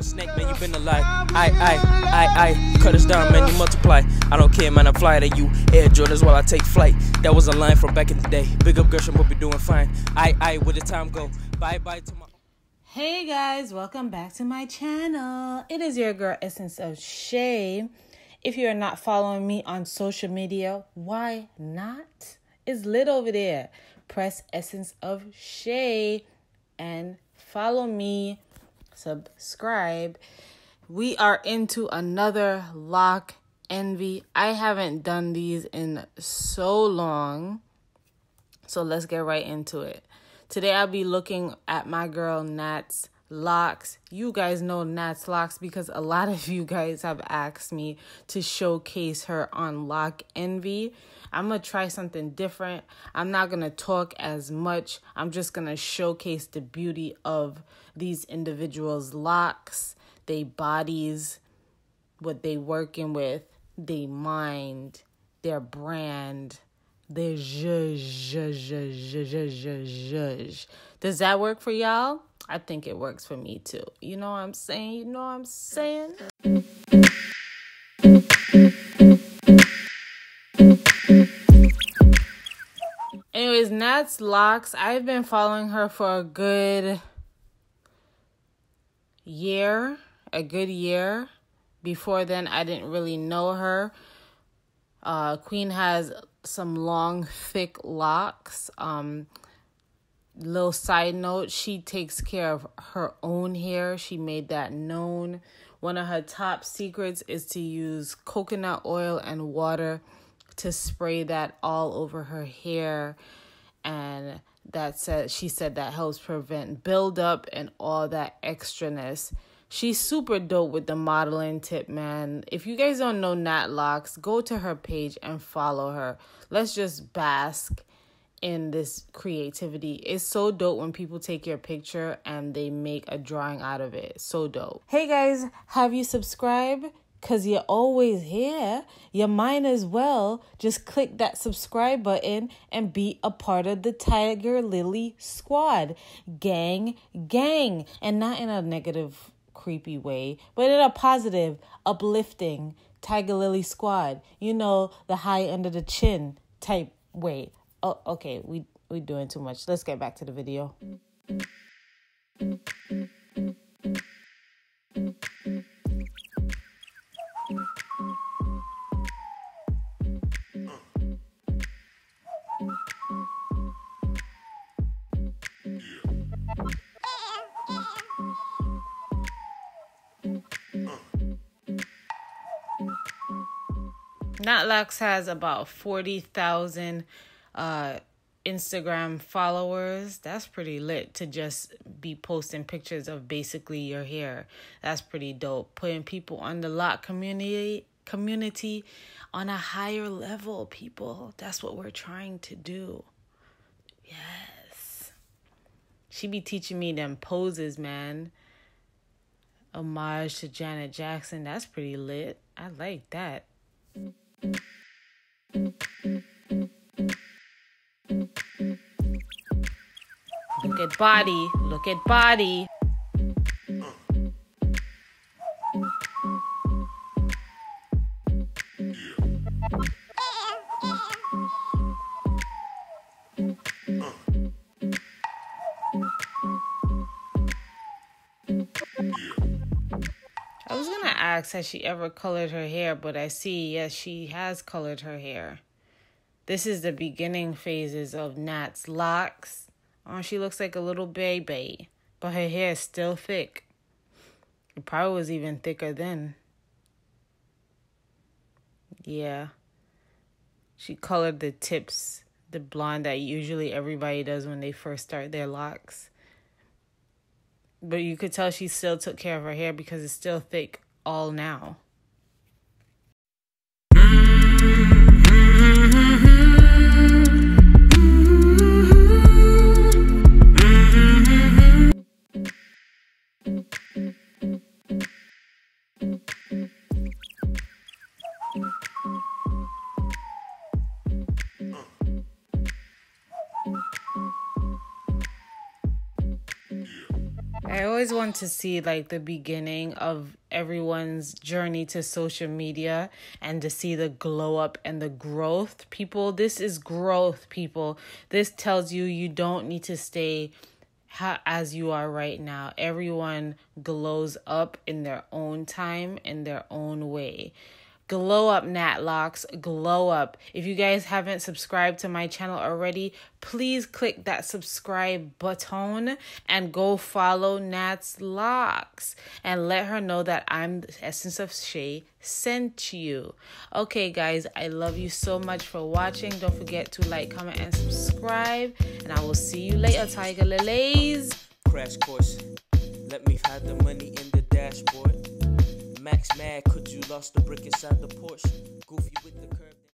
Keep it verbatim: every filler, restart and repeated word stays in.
a snake, man, you been alive. I, I, I, I, cut us down, man, you multiply. I don't care, man, I fly to you. Air Jordans while I take flight. That was a line from back in the day. Big up Gershom, we'll be doing fine. I, I, where the time go? Bye, bye to my... Hey, guys, welcome back to my channel. It is your girl, Essence of Shay. If you are not following me on social media, why not? It's lit over there. Press Essence of Shay and follow me. Subscribe. We are into another lock envy. I haven't done these in so long, so let's get right into it. Today I'll be looking at my girl Nat's Locs. You guys know Nat's Locs because a lot of you guys have asked me to showcase her on Lock Envy. I'm gonna try something different. I'm not gonna talk as much. I'm just gonna showcase the beauty of these individuals' locks, their bodies, what they working with, their mind, their brand, their zhuzh. Does that work for y'all? I think it works for me too. You know what I'm saying? You know what I'm saying? Anyways, Nat's Locs. I've been following her for a good year, a good year. Before then, I didn't really know her. Uh, Queen has some long, thick locks. Um, Little side note, she takes care of her own hair. She made that known. One of her top secrets is to use coconut oil and water to spray that all over her hair. And that said, she said that helps prevent buildup and all that extraness. She's super dope with the modeling tip, man. If you guys don't know Nat's Locs, go to her page and follow her. Let's just bask in this creativity. It's so dope when people take your picture and they make a drawing out of it. So dope. Hey guys, have you subscribed? Because you're always here. You might as well just click that subscribe button and be a part of the Tiger Lily Squad. Gang, gang. And not in a negative, creepy way, but in a positive, uplifting Tiger Lily Squad. You know, the high under the chin type way. Oh, okay, we, we're doing too much. Let's get back to the video. Nat's Locs has about forty thousand uh Instagram followers. That's pretty lit to just be posting pictures of basically your hair. That's pretty dope. Putting people on the lock community community on a higher level, people. That's what we're trying to do. Yes. She be teaching me them poses, man. Homage to Janet Jackson. That's pretty lit. I like that. Look at body, look at body. I was gonna ask, has she ever colored her hair? But I see, yes, she has colored her hair. This is the beginning phases of Nat's Locs. Oh, she looks like a little baby, but her hair is still thick. It probably was even thicker then. Yeah. She colored the tips, the blonde that usually everybody does when they first start their locks. But you could tell she still took care of her hair because it's still thick all now. I always want to see like the beginning of everyone's journey to social media and to see the glow up and the growth. People, this is growth, people. This tells you you don't need to stay Ha- as you are right now. Everyone glows up in their own time, in their own way. Glow up, Nat's Locs. Glow up. If you guys haven't subscribed to my channel already, please click that subscribe button and go follow Nat's Locs and let her know that I'm the Essence of Shay sent you. Okay, guys, I love you so much for watching. Don't forget to like, comment, and subscribe. And I will see you later, Tiger Lilies. Crash course. Let me hide the money in the dashboard. Max mad, could you lost the brick inside the Porsche? Goofy with the